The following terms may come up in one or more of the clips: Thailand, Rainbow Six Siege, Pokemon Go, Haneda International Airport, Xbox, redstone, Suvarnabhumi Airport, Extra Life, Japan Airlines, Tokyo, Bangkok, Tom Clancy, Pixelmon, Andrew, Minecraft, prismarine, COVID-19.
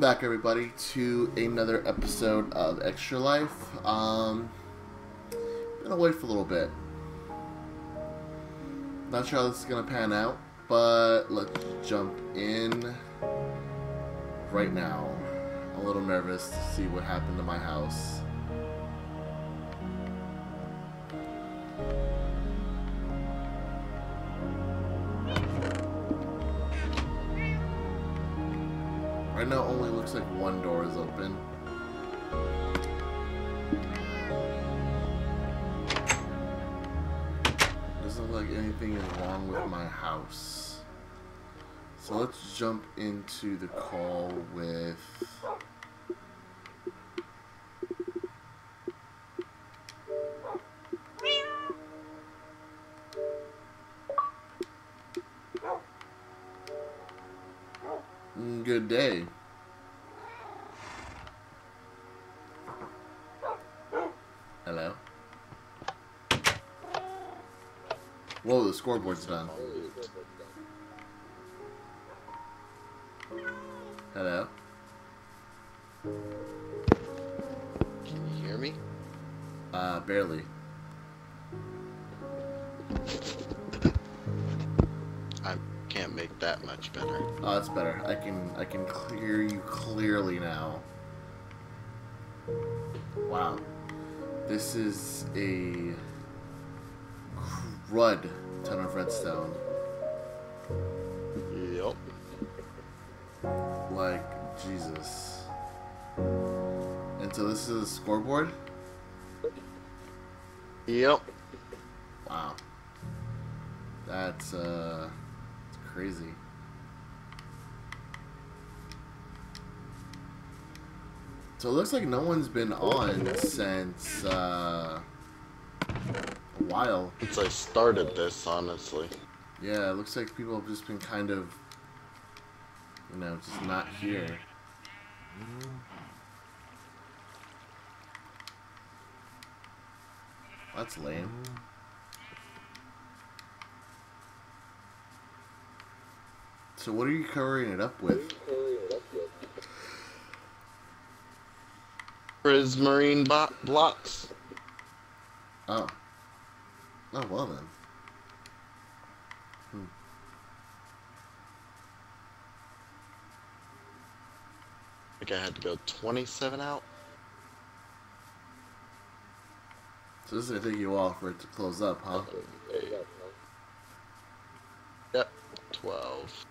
welcome back everybody to another episode of Extra Life. Been away for a little bit. Not sure how this is gonna pan out, but let's jump in right now. I'm a little nervous to see what happened to my house. Right now, only looks like one door is open. Doesn't look like anything is wrong with my house. So let's jump into the call with Good day. Hello. Whoa, the scoreboard's done. Hello. Can you hear me? Barely. Can't make that much better. Oh, that's better. I can hear you clearly now. Wow. This is a crud ton of redstone. Yep. Like, Jesus. And so this is a scoreboard? Yep. Wow. That's, crazy. So it looks like no one's been on since a while. Since I started this, honestly. Yeah, it looks like people have just been kind of, you know, just not here. That's lame. So what are you covering it up with? Prismarine blocks. Oh. Oh, well then. I think I had to go 27 out. So this is going to take you all for it to close up, huh? Yep, 12.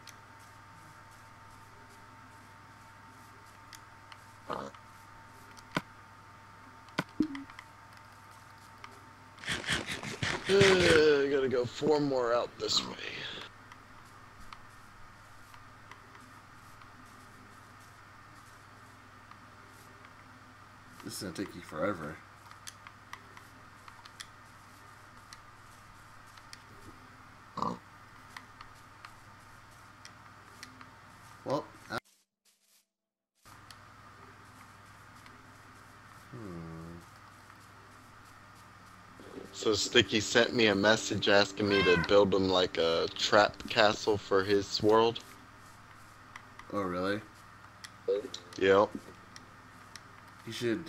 I gotta go 4 more out this way. This is gonna take you forever. Oh. Well, so Sticky sent me a message asking me to build him like a trap castle for his world. Oh really? Yep. He should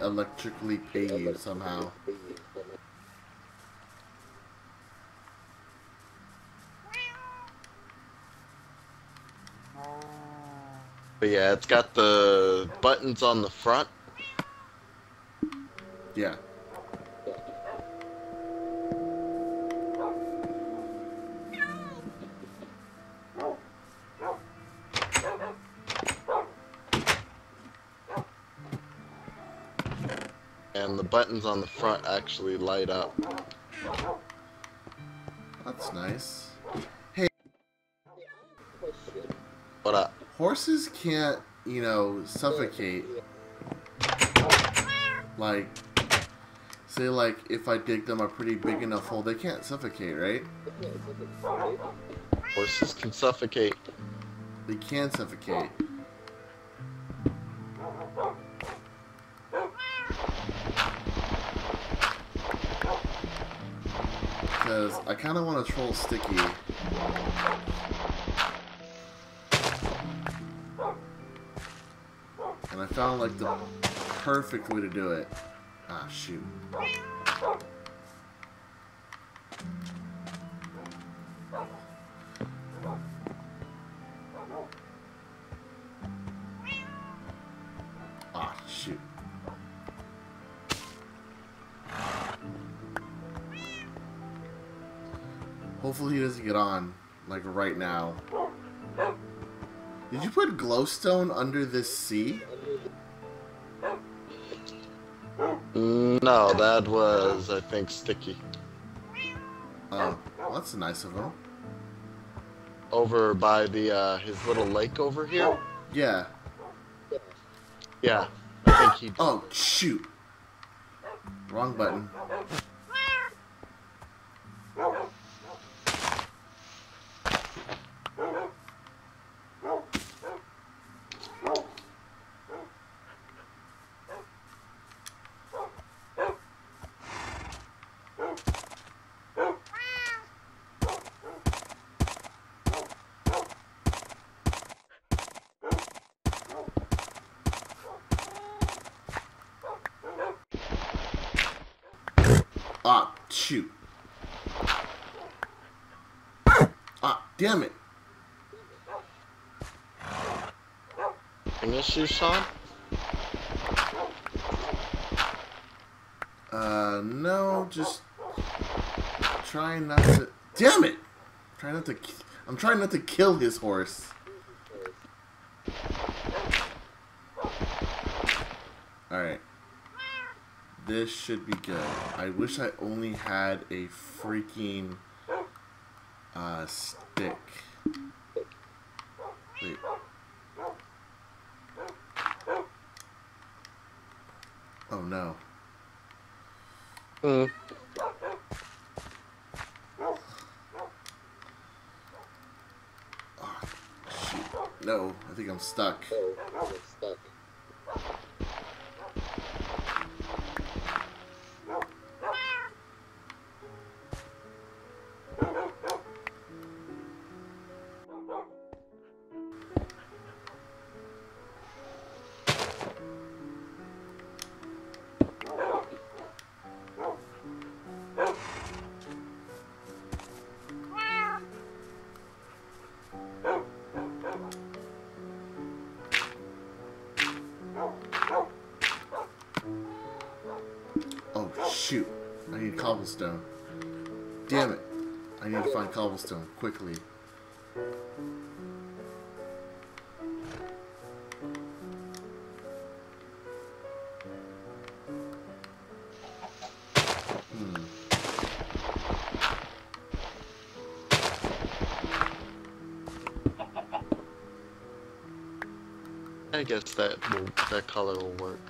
electrically pay you somehow. But yeah, it's got the buttons on the front. Yeah. And the buttons on the front actually light up. That's nice. Hey. What up? Horses can't, you know, suffocate. Like, say, like, if I dig them a pretty big enough hole, they can't suffocate, right? Horses can suffocate. They can suffocate. Because I kind of want to troll Sticky. found like the perfect way to do it. Ah, shoot. Ah, shoot. Hopefully he doesn't get on, like, right now. Did you put glowstone under this sea? No, that was, I think, sticky. Oh, well, that's nice of him. Over by the, his little lake over here? Yeah. Yeah, I think he did. Oh, shoot. Wrong button. Ah, shoot. Ah, damn it. Any issues, Sean? No, just trying not to... Damn it! I'm trying not to kill his horse. Alright. This should be good. I wish I only had a freaking stick. Wait. Oh no. Oh, shoot. No, I think I'm stuck. Shoot, I need cobblestone. Damn it, I need to find cobblestone quickly. I guess that color will work.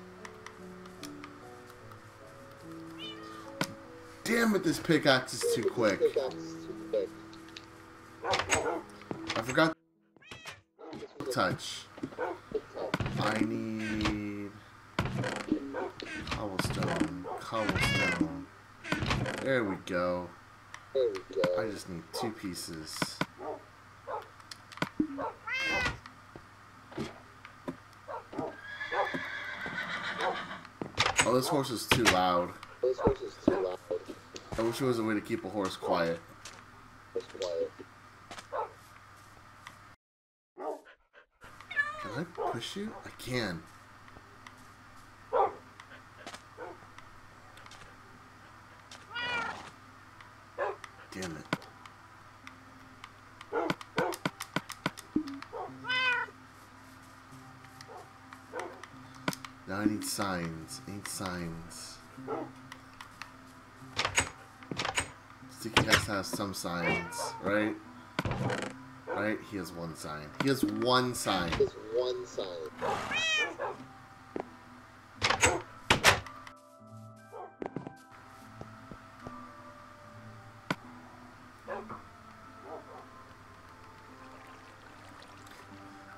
Damn it, this pickaxe is too quick. I forgot to touch. I need cobblestone, cobblestone. There we go. I just need 2 pieces. Oh, this horse is too loud. I wish there was a way to keep a horse quiet. Can I push you? I can. Damn it. Now I need signs. I need signs. Sticky has some signs, right? Right? He has one sign. He has one sign. He has one sign.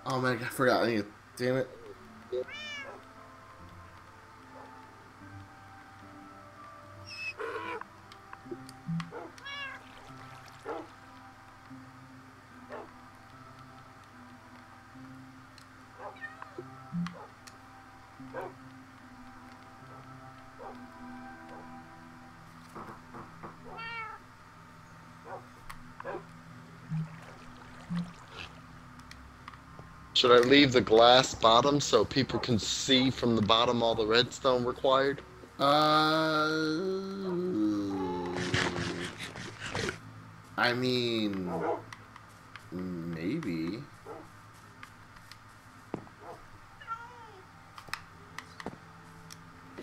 Oh man, I forgot. I need to... Damn it. Should I leave the glass bottom so people can see from the bottom all the redstone required? I mean, maybe.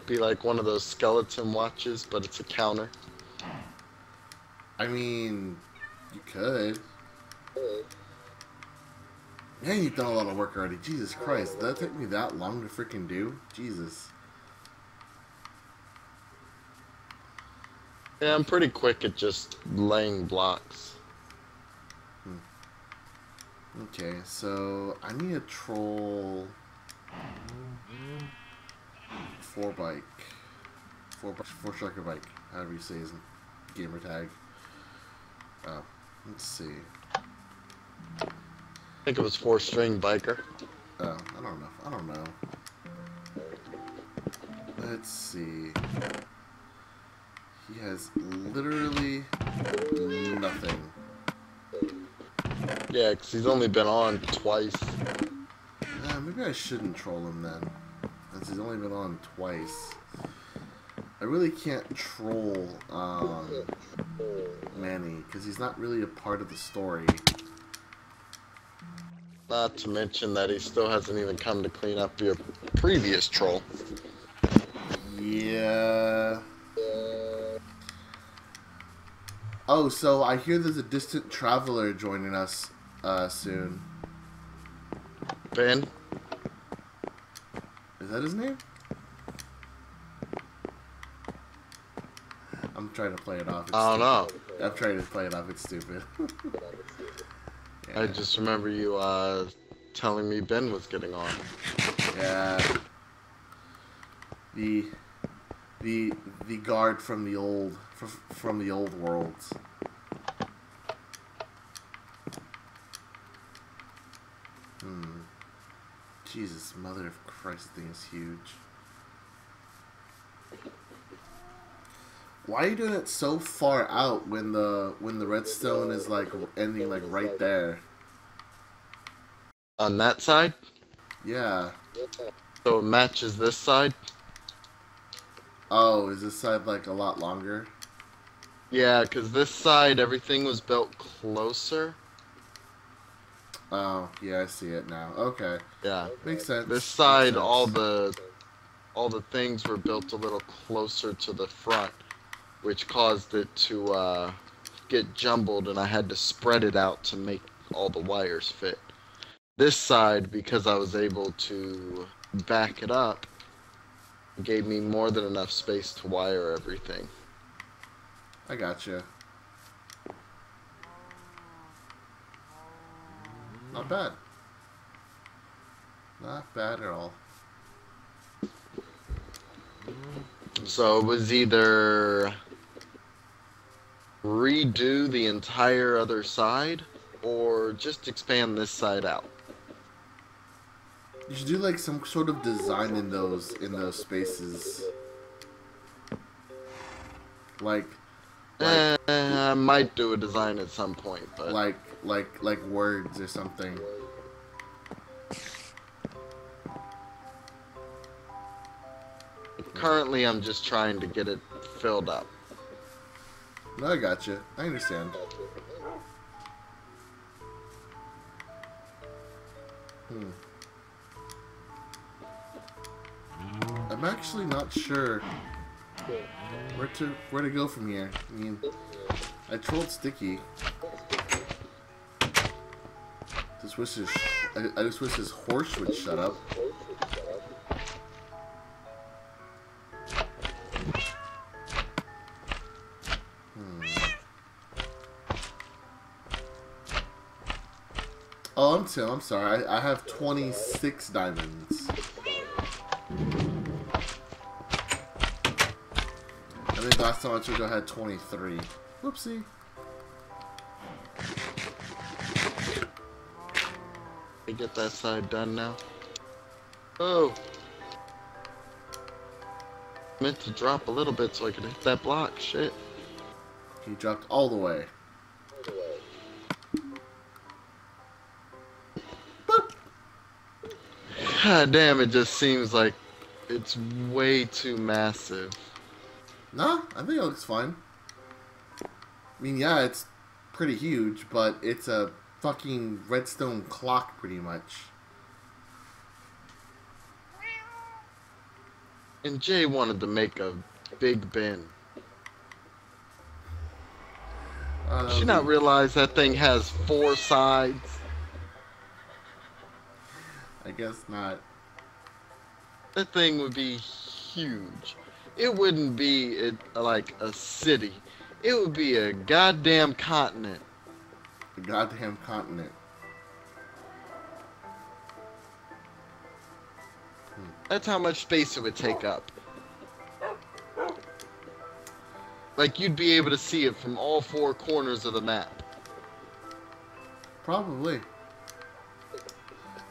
Be like one of those skeleton watches, but it's a counter. I mean, you could. Man, you've done a lot of work already. Jesus Christ, did that take me that long to freaking do? Jesus. Yeah, I'm pretty quick at just laying blocks. Okay, so I need a troll 4-striker bike, however you say his gamer tag. Let's see. I think it was 4-string biker. Oh, I don't know. I don't know. Let's see. He has literally nothing. Yeah, because he's only been on twice. Maybe I shouldn't troll him then. Since he's only been on twice. I really can't troll Manny, because he's not really a part of the story. Not to mention that he still hasn't even come to clean up your previous troll. Yeah. Oh, so I hear there's a distant traveler joining us soon. Ben? Is that his name? I'm trying to play it off. Oh no! I'm trying to play it off. It's stupid. Yeah. I just remember you telling me Ben was getting on. Yeah. The guard from the old world. Jesus, mother of Christ, this thing is huge. Why are you doing it so far out when the redstone is like ending like right there? On that side? Yeah. So it matches this side? Oh, is this side like a lot longer? Yeah, because this side everything was built closer. Oh, yeah, I see it now. Okay. Yeah. Makes sense. This side, all the things were built a little closer to the front, which caused it to get jumbled, and I had to spread it out to make all the wires fit. This side, because I was able to back it up, gave me more than enough space to wire everything. I gotcha. Not bad. Not bad at all. So it was either redo the entire other side or just expand this side out. You should do like some sort of design in those spaces. Like I might do a design at some point, but like words or something. Currently, I'm just trying to get it filled up. No, I gotcha. I understand. I'm actually not sure where to go from here. I mean, I trolled Sticky. I just wish his horse would shut up. Oh, I'm Tim. I'm sorry. I have 26 diamonds. I think last time I checked, I had 23. Whoopsie. Get that side done now. Oh, meant to drop a little bit so I could hit that block. Shit, he dropped all the way. Boop. God damn, it just seems like it's way too massive. Nah, I think it looks fine. I mean, yeah, it's pretty huge, but it's a fucking redstone clock, pretty much. And Jay wanted to make a Big Ben. Did you not realize that thing has 4 sides? I guess not. That thing would be huge. It wouldn't be like a city. It would be a goddamn continent. A goddamn continent. That's how much space it would take up. Like, you'd be able to see it from all 4 corners of the map. Probably.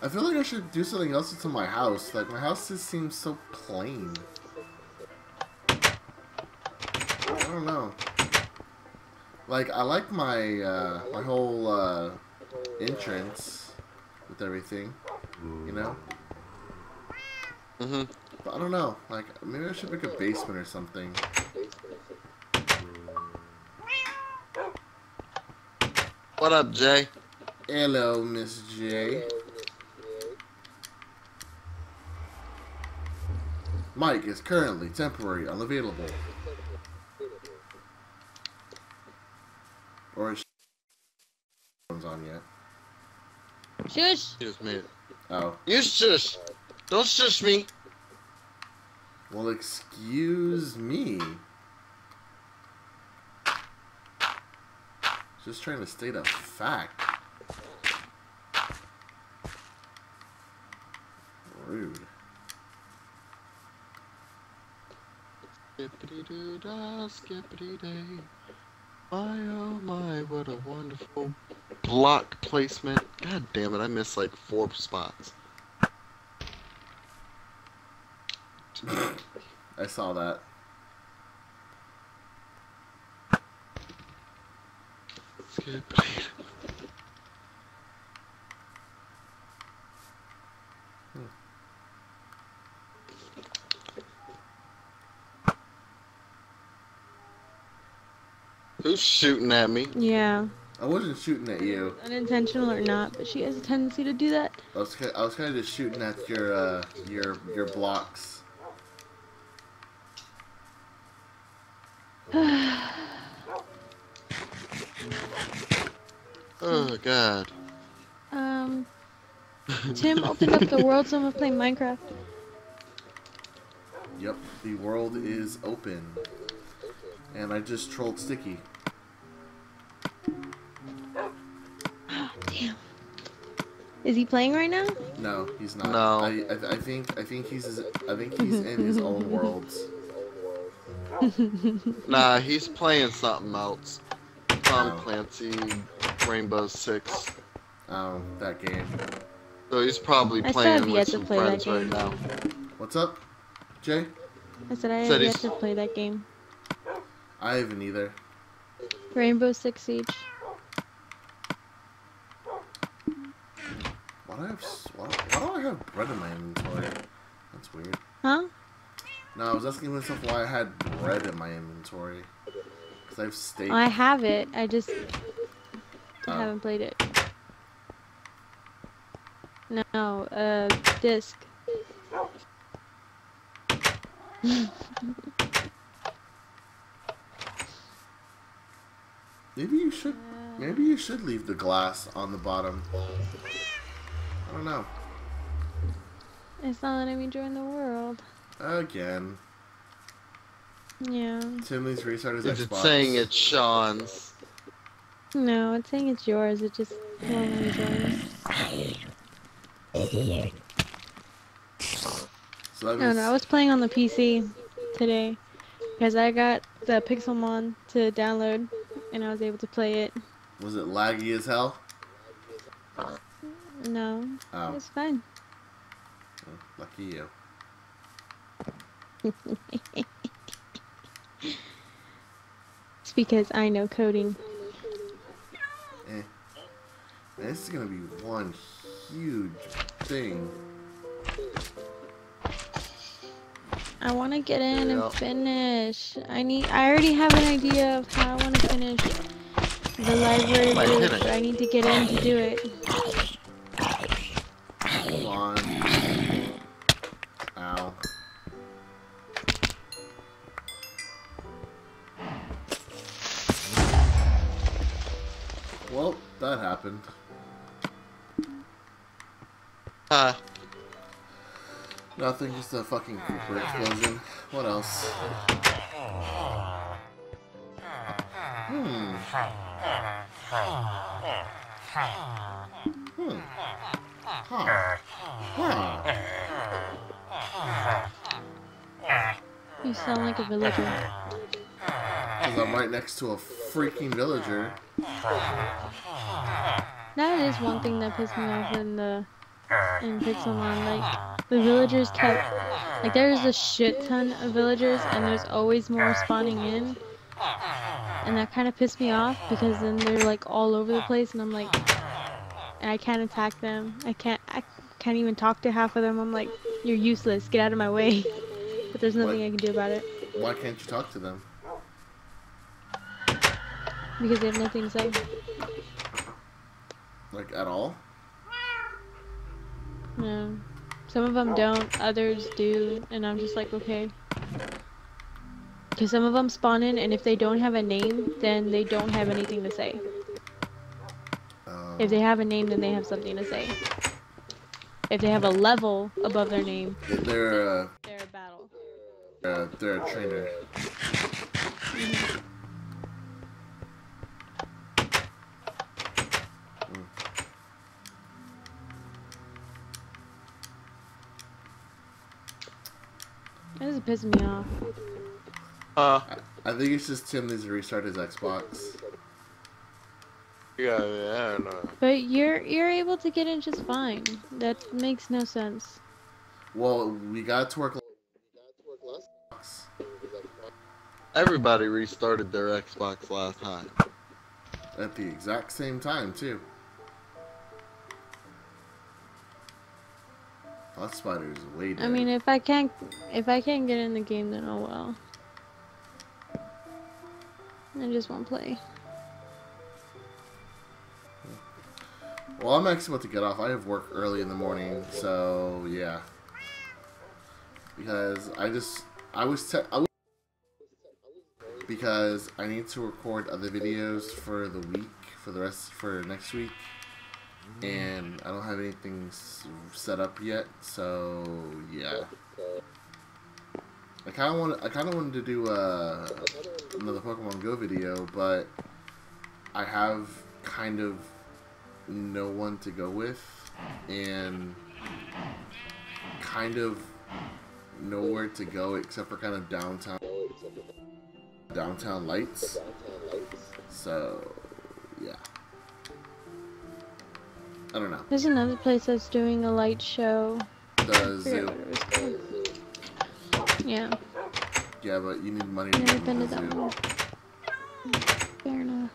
I feel like I should do something else to my house. Like, my house just seems so plain. I don't know. Like, I like my, my whole, entrance with everything, you know? Mm-hmm. But I don't know. Like, maybe I should make a basement or something. What up, Jay? Hello, Miss J. Mike is currently temporary unavailable. Or is she on yet? Shush! Shush me. Oh. You shush! Don't shush me! Well, excuse me. Just trying to state a fact. Rude. Skippity-doo-dah, skippity-day. My oh my, what a wonderful block placement. God damn it, I missed like 4 spots. I saw that. Hmm. Who's shooting at me? Yeah. I wasn't shooting at you. Unintentional or not, but she has a tendency to do that. I was kind of just shooting at your blocks. Oh God. Tim opened up the world, so I'm gonna play Minecraft. Yep, the world is open. And I just trolled Sticky. Oh damn. Is he playing right now? No, he's not. No. I think he's in his own world. Nah, he's playing something else. Tom Clancy, Rainbow Six. Oh, that game. So he's probably playing with some friends right now. What's up, Jay? I said I have yet to play that game. I haven't either. Rainbow Six Siege. Why do I have bread in my inventory? That's weird. Huh? No, I was asking myself why I had bread in my inventory. Because I have steak. I have it. I just haven't played it. No, disc. Maybe you should leave the glass on the bottom. I don't know. It's not letting me join the world. Again. Yeah. Timmy's restarted his Xbox. It's saying it's Sean's. No, it's saying it's yours. It just won't let me join. So no, I was playing on the PC today because I got the Pixelmon to download. And I was able to play it. Was it laggy as hell? No. Oh. It was fine. Oh, lucky you. It's because I know coding. Eh. This is gonna be one huge thing. I want to get in and finish. I already have an idea of how I want to finish the library, but I need to get in to do it. Hold on. Ow. Well, that happened. Nothing, just a fucking cooper explosion. What else? You sound like a villager. Because I'm right next to a freaking villager. That is one thing that pissed me off in the... in Pixelmon, like, the villagers kept, like, there's a shit ton of villagers, and there's always more spawning in, and that kind of pissed me off, because then they're, like, all over the place, and I'm like, and I can't attack them, I can't even talk to half of them, I'm like, you're useless, get out of my way, but there's nothing I can do about it. Why can't you talk to them? Because they have nothing to say. Like, at all? No. Some of them don't, others do, and I'm just like, okay. Because some of them spawn in, and if they don't have a name, then they don't have anything to say. If they have a name, then they have something to say. If they have a level above their name, they're a battle. They're a trainer. Mm-hmm. This is pissing me off. I think it's just Tim needs to restart his Xbox. Yeah, I don't know. But you're able to get in just fine. That makes no sense. Well, we got to work last. Everybody restarted their Xbox last time. At the exact same time, too. That spider is way dead. I mean, if I can't get in the game, then oh well. I just won't play. Well, I'm actually about to get off. I have work early in the morning, so yeah. Because because I need to record other videos for the week, for next week. And I don't have anything set up yet, so yeah. I kind of wanted to do another Pokemon Go video, but I have kind of no one to go with, and kind of nowhere to go except for kind of downtown lights. So yeah. I don't know. There's another place that's doing a light show. The zoo. Yeah. Yeah, but you need money to get into the zoo. Fair enough.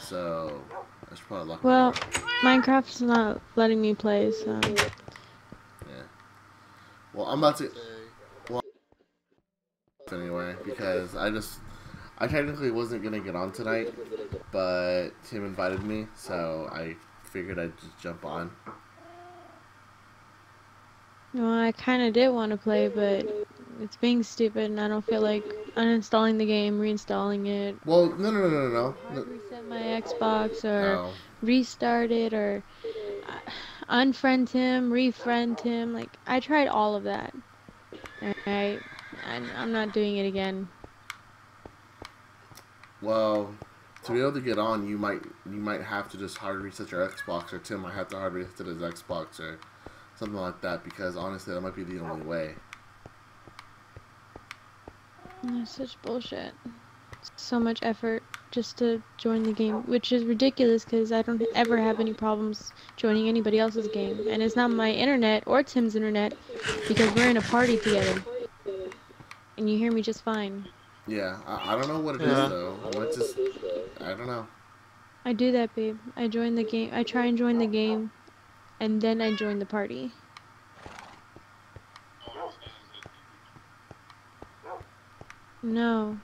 So, I should probably lock my door. Minecraft's not letting me play, so... Yeah. Well, I'm about to... Well, anyway, because I technically wasn't going to get on tonight, but Tim invited me, so I figured I'd just jump on. Well, I kind of did want to play, but it's being stupid, and I don't feel like uninstalling the game, reinstalling it. Well, no. Reset my Xbox, or restart it, or unfriend him, refriend him. Like, I tried all of that. Alright? I'm not doing it again. Well, to be able to get on, you might have to just hard reset your Xbox, or Tim might have to hard reset his Xbox, or something like that. Because honestly, that might be the only way. That's such bullshit. So much effort just to join the game, which is ridiculous because I don't ever have any problems joining anybody else's game, and it's not my internet or Tim's internet because we're in a party together, and you hear me just fine. Yeah, I don't know what it is though. I don't know. I do that, babe. I join the game. I try and join the game, and then I join the party. No.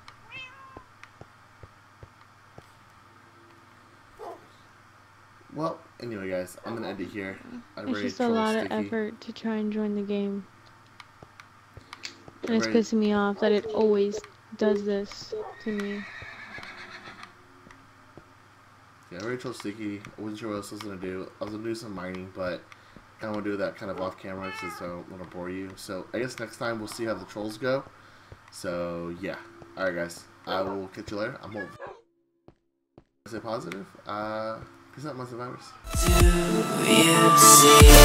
Well, anyway, guys, I'm gonna end it here. It's just a lot of effort to try and join the game, and it's pissing me off that it always does this to me. Yeah, Rachel Sticky. I wasn't sure what else I was gonna do. I was gonna do some mining, but I don't wanna do that kind of off camera since I don't wanna bore you. So I guess next time we'll see how the trolls go. So yeah. Alright guys. I will catch you later. I'm hoping to stay positive. Peace out, my survivors. Do you see